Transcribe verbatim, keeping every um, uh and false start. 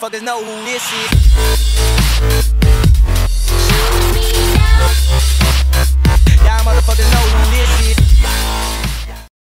motherfuckers know who this is.